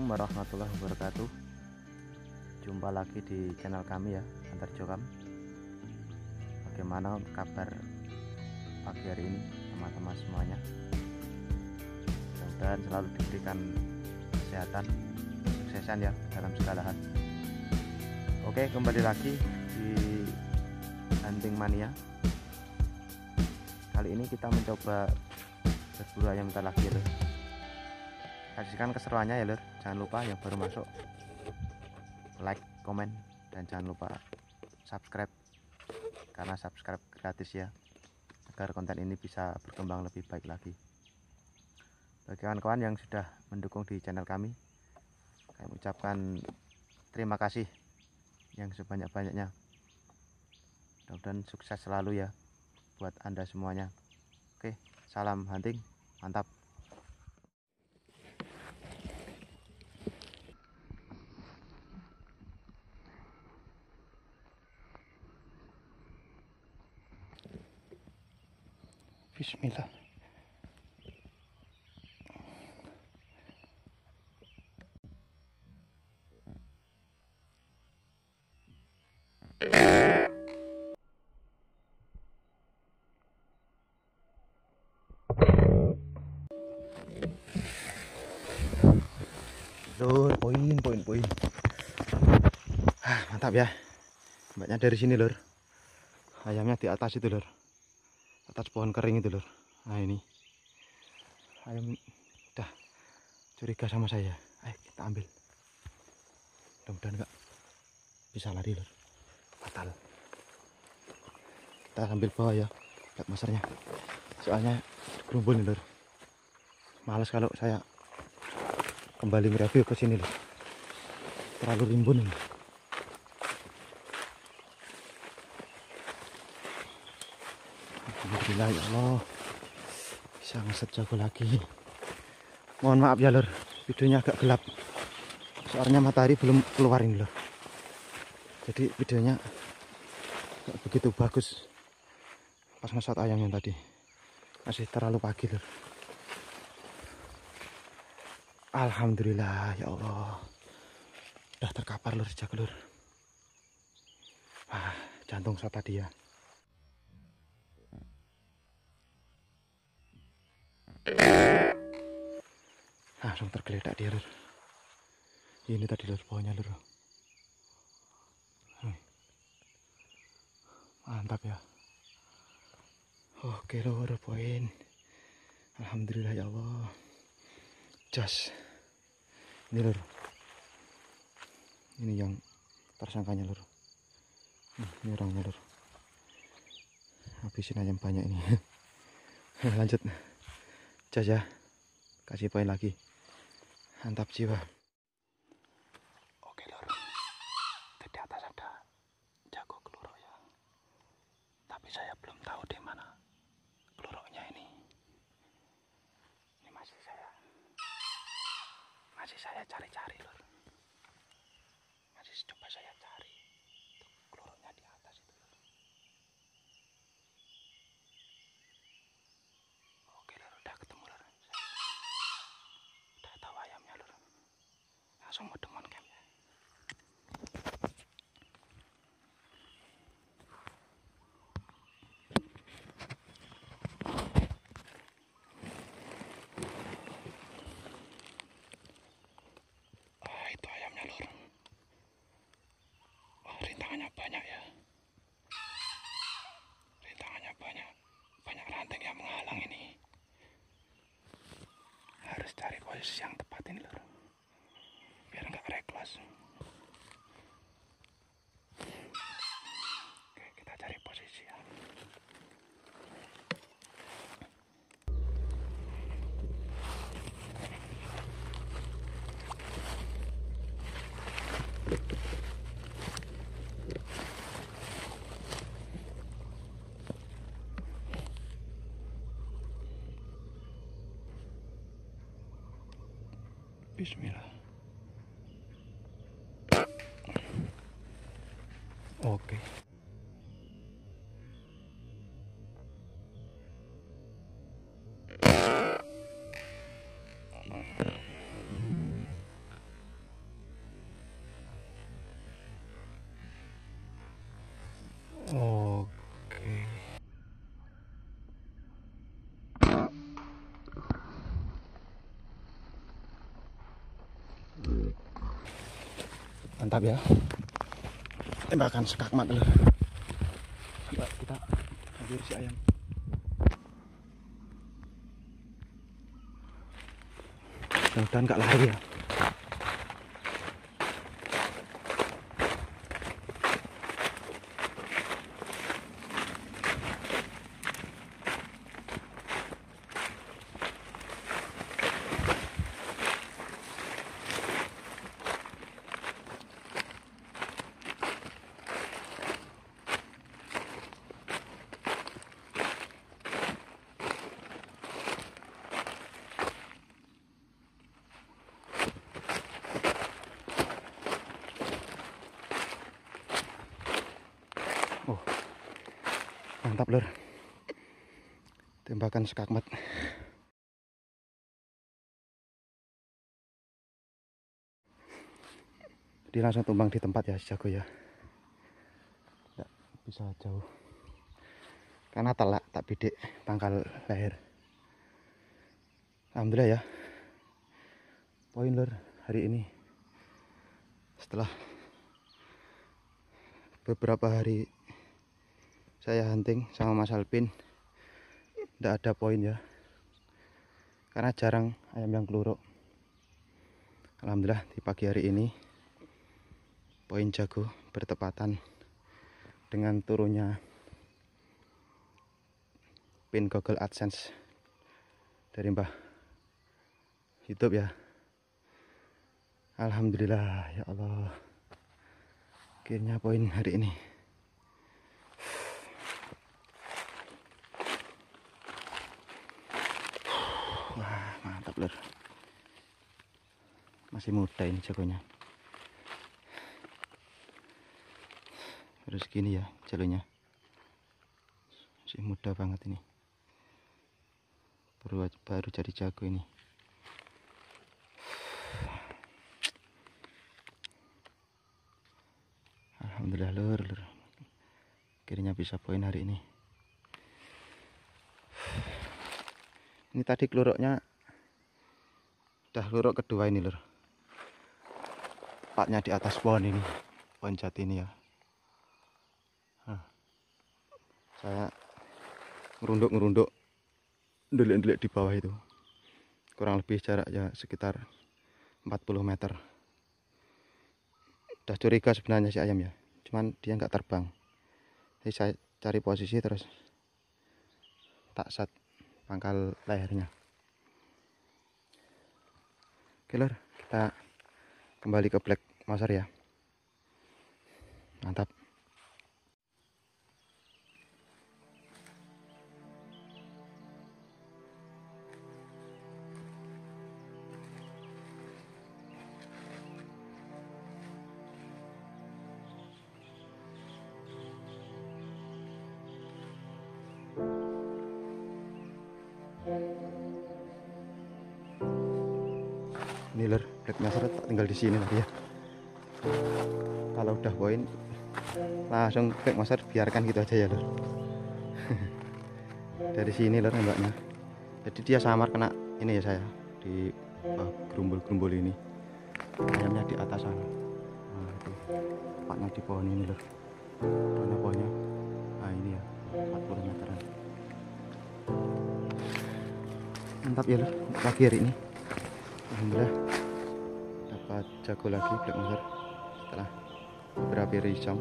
Assalamualaikum warahmatullahi wabarakatuh. Jumpa lagi di channel kami ya, Hunter Jokam. Bagaimana kabar pagi hari ini teman-teman semuanya? Mudah-mudahan selalu diberikan kesehatan, kesuksesan ya dalam segala hal. Oke, kembali lagi di Hunting Mania. Kali ini kita mencoba berburu ayam kita lagi ya. Saksikan keseruannya ya lur, jangan lupa yang baru masuk like, komen, dan jangan lupa subscribe karena subscribe gratis ya, agar konten ini bisa berkembang lebih baik lagi. Bagi kawan-kawan yang sudah mendukung di channel kami, kami ucapkan terima kasih yang sebanyak-banyaknya. Mudah-mudahan sukses selalu ya buat anda semuanya. Oke, salam hunting, mantap. Bismillah. Lur, poin. Mantap ya. Mbaknya dari sini, Lur. Ayamnya di atas itu, Lur. Atas pohon kering itu lur. Nah ini ayam udah curiga sama saya. Ayo kita ambil. Mudah-mudahan enggak bisa lari lur. Fatal. Kita ambil bawah ya, lihat masarnya. Soalnya gerumbul nih lur. Males kalau saya kembali mereview ke sini lur. Terlalu rimbun ini. Alhamdulillah ya Allah, bisa ngeset jago lagi. Mohon maaf ya lur, videonya agak gelap soalnya matahari belum keluar ini lur, jadi videonya gak begitu bagus. Pas ngesot ayamnya tadi masih terlalu pagi lur. Alhamdulillah ya Allah, udah terkapar lur, jago lur. Wah, jantung shot tadi ya. Langsung tergeletak dia lur. Ini tadi lur bawahnya lur. Mantap ya. Oke lur, poin. Alhamdulillah ya Allah. Jas. Ini lur. Ini yang tersangkanya lur. Ini orangnya lur. Habisin ayam banyak ini. Lanjut. Jas ya. Kasih poin lagi. Mantap jiwa. Oke lur. Di atas ada jago keluruk ya. Tapi saya belum tahu di mana keluruknya ini. Ini masih saya cari-cari lur. Masih coba saya cari. Keluruknya di atas itu lur. Oke lur, udah ketemu lur. Langsung mudemon campnya. Ah, itu ayamnya lur. Wah, rintangannya banyak ya. Rintangannya banyak ranting yang menghalang ini. Harus cari posisi yang tepat ini lur. Biar nggak reklas. Oke, kita cari posisi ya. Bismillah. Oke. Mantap ya, tembakan sekakmat dulu. Coba kita hadir si ayam. Mudah-mudahan gak lari ya. Mantap lur, tembakan sekakmat. Dia langsung tumbang di tempat ya, jago ya. Nggak bisa jauh karena telak tak bidik pangkal leher. Alhamdulillah ya, poin lur hari ini. Setelah beberapa hari saya hunting sama Mas Alvin, tidak ada poin ya, karena jarang ayam yang keluruk. Alhamdulillah di pagi hari ini poin jago bertepatan dengan turunnya pin Google Adsense dari Mbah YouTube ya. Alhamdulillah ya Allah, akhirnya poin hari ini. Wah, mantap lur. Masih muda ini jagonya. Terus gini ya jalurnya. Masih muda banget ini. Baru jadi jago ini. Alhamdulillah lur. Akhirnya bisa poin hari ini. Ini tadi keluruknya udah keluruk kedua ini lur. Paknya di atas pohon ini, pohon jati ini ya. Saya ngerunduk-ngerunduk, ndelik-ndelik di bawah itu. Kurang lebih jaraknya sekitar 40 meter. Udah curiga sebenarnya si ayam ya, cuman dia nggak terbang. Jadi saya cari posisi terus tak sat pangkal lehernya. Oke lor, kita kembali ke black masar ya. Mantap. Ini lur, black master tak tinggal di sini lagi ya. Kalau udah poin langsung black master biarkan gitu aja ya lur. Dari sini lur nembaknya. Jadi dia samar kena ini ya saya di gerumbul-gerumbul ini. Ayamnya di atas sana. Nah, itu tempatnya di pohon ini lur. Mana pohonnya? Ah ini ya, 40 meteran. Mantap ya lur, pagi hari ini. Alhamdulillah dapat jago lagi black monster setelah beberapa jam.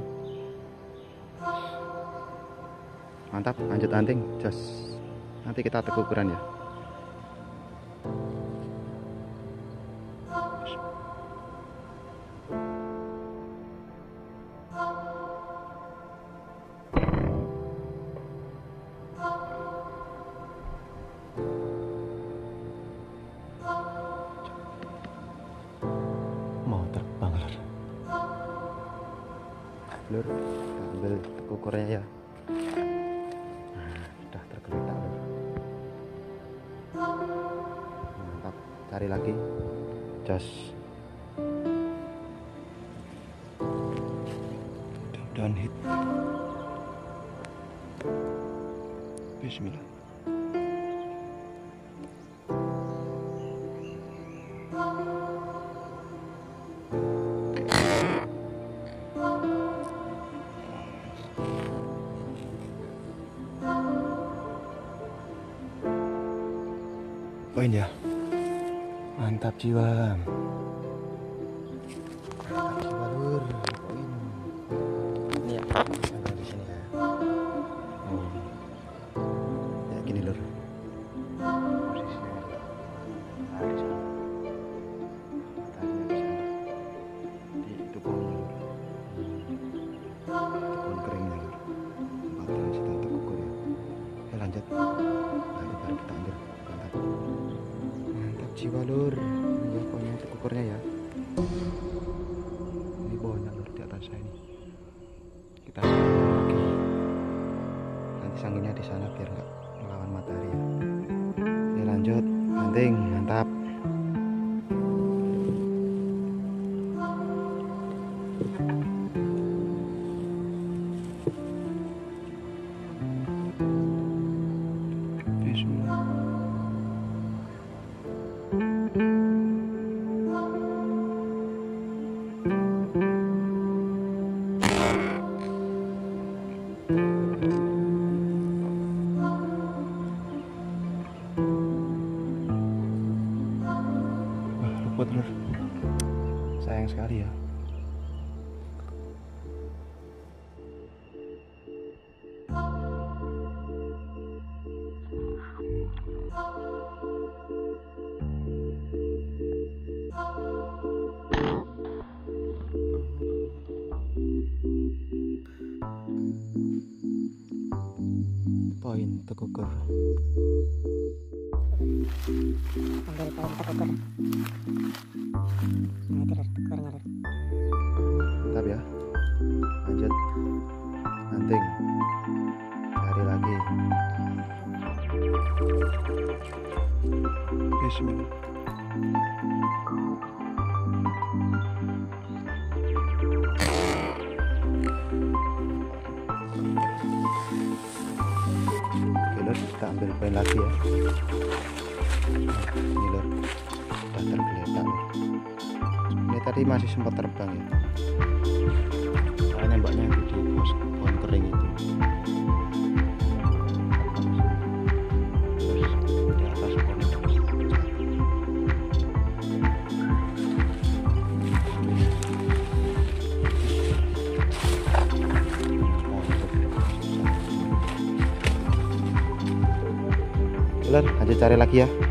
Mantap, lanjut hunting. Just nanti kita teguk ukuran ya. Lur, kita ambil kukurnya ya. Nah, sudah tergeletak lur. Mantap, cari lagi. Just mudah-mudahan hit. Bismillah. Oh iya, mantap jiwa. Jiwa lur, ya pokoknya untuk ukurnya ya. Ini banyak lur di atas saya ini. Kita sambung lagi. Nanti sanggulnya di sana biar nggak melawan matahari ya. Ini lanjut, hunting, mantap. Sayang sekali ya. Poin terkukur. Ambil poin terkukur. Mantap ya, lanjut hunting, cari lagi. Bismillah. Oke lor, kita ambil poin lagi ya. Ini lor, sudah tergeletak lor. Ini tadi masih sempat terbang ya. Saya nembaknya di pohon kering itu. Terus di atas pohon kering. Oke, lanjut cari lagi ya.